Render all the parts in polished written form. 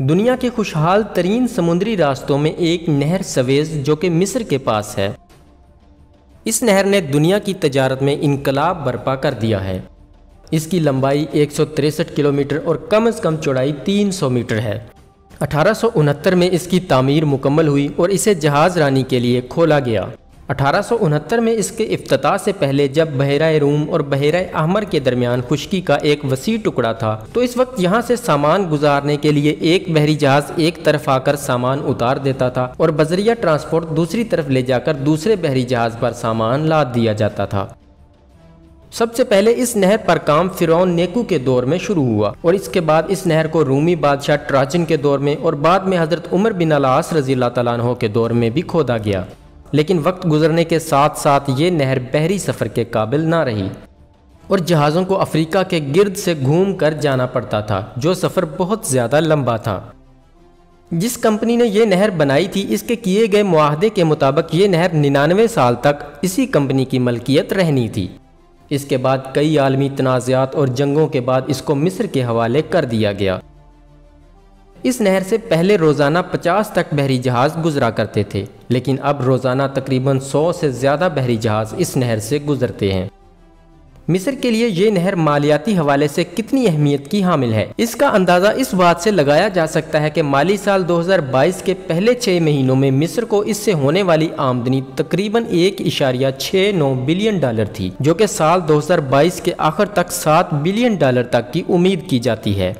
दुनिया के खुशहाल तरीन समुद्री रास्तों में एक नहर सवेज जो कि मिस्र के पास है। इस नहर ने दुनिया की तजारत में इनकलाब बर्पा कर दिया है। इसकी लंबाई 163 किलोमीटर और कम से कम चौड़ाई 300 मीटर है। 1869 में इसकी तामीर मुकम्मल हुई और इसे जहाज़ रानी के लिए खोला गया। 1869 में इसके इफ्तिताह से पहले जब बहरा रूम और बहरा अहमर के दरमियान खुश्की का एक वसी टुकड़ा था, तो इस वक्त यहाँ से सामान गुजारने के लिए एक बहरी जहाज़ एक तरफ आकर सामान उतार देता था और बजरिया ट्रांसपोर्ट दूसरी तरफ ले जाकर दूसरे बहरी जहाज़ पर सामान लाद दिया जाता था। सबसे पहले इस नहर पर काम फ़िरौओ नेकू के दौर में शुरू हुआ और इसके बाद इस नहर को रूमी बादशाह ट्राजन के दौर में और बाद में हज़रत उमर बिन अल-आस रज़ी अल्लाह तआला अन्हु के दौर में भी खोदा गया। लेकिन वक्त गुजरने के साथ साथ ये नहर बहरी सफ़र के काबिल ना रही और जहाज़ों को अफ्रीका के गिर्द से घूम कर जाना पड़ता था, जो सफ़र बहुत ज़्यादा लंबा था। जिस कंपनी ने यह नहर बनाई थी, इसके किए गए मुआहदे के मुताबिक ये नहर 99 साल तक इसी कंपनी की मलकियत रहनी थी। इसके बाद कई आलमी तनाज़ात और जंगों के बाद इसको मिस्र के हवाले कर दिया गया। इस नहर से पहले रोज़ाना 50 तक बहरी जहाज़ गुजरा करते थे, लेकिन अब रोज़ाना तकरीबन 100 से ज़्यादा बहरी जहाज़ इस नहर से गुजरते हैं। मिस्र के लिए ये नहर मालियाती हवाले से कितनी अहमियत की हामिल है, इसका अंदाज़ा इस बात से लगाया जा सकता है कि माली साल 2022 के पहले 6 महीनों में मिस्र को इससे होने वाली आमदनी तकरीबन 1.69 बिलियन डॉलर थी, जो कि साल 2022 के आखिर तक 7 बिलियन डॉलर तक की उम्मीद की जाती है।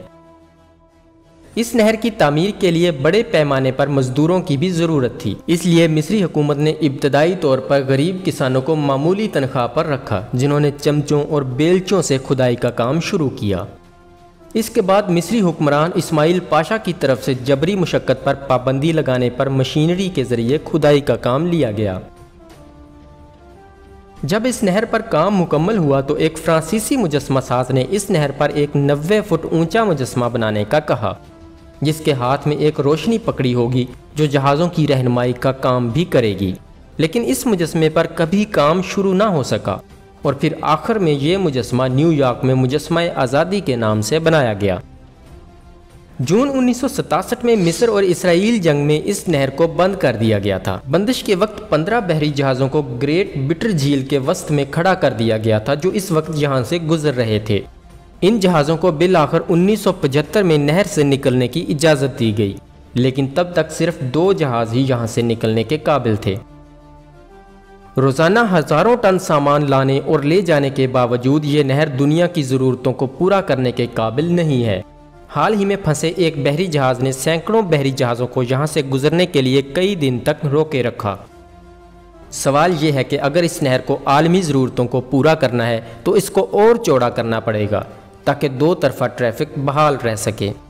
इस नहर की तामीर के लिए बड़े पैमाने पर मजदूरों की भी ज़रूरत थी, इसलिए मिस्री हुकूमत ने इब्तदाई तौर पर गरीब किसानों को मामूली तनख्वाह पर रखा, जिन्होंने चमचों और बेलचों से खुदाई का काम शुरू किया। इसके बाद मिस्री हुक्मरान इस्माइल पाशा की तरफ से जबरी मशक्क़त पर पाबंदी लगाने पर मशीनरी के ज़रिए खुदाई का काम लिया गया। जब इस नहर पर काम मुकम्मल हुआ तो एक फ्रांसीसी मुजस्मा साज ने इस नहर पर एक 90 फुट ऊँचा मुजस्मा बनाने का कहा, जिसके हाथ में एक रोशनी पकड़ी होगी जो जहाज़ों की रहनुमाई का काम भी करेगी। लेकिन इस मुजस्मे पर कभी काम शुरू ना हो सका और फिर आखिर में ये मुजस्मा न्यूयॉर्क में मुजस्मा आज़ादी के नाम से बनाया गया। जून 1967 में मिस्र और इसराइल जंग में इस नहर को बंद कर दिया गया था। बंदिश के वक्त 15 बहरी जहाज़ों को ग्रेट बिटर झील के वस्त में खड़ा कर दिया गया था, जो इस वक्त यहाँ से गुजर रहे थे। इन जहाज़ों को बिल आखिर 1975 में नहर से निकलने की इजाज़त दी गई, लेकिन तब तक सिर्फ 2 जहाज़ ही यहाँ से निकलने के काबिल थे। रोज़ाना हज़ारों टन सामान लाने और ले जाने के बावजूद ये नहर दुनिया की ज़रूरतों को पूरा करने के काबिल नहीं है। हाल ही में फंसे एक बहरी जहाज़ ने सैकड़ों बहरी जहाज़ों को यहाँ से गुजरने के लिए कई दिन तक रोके रखा। सवाल यह है कि अगर इस नहर को आलमी ज़रूरतों को पूरा करना है तो इसको और चौड़ा करना पड़ेगा ताकि 2 तरफ़ा ट्रैफिक बहाल रह सके।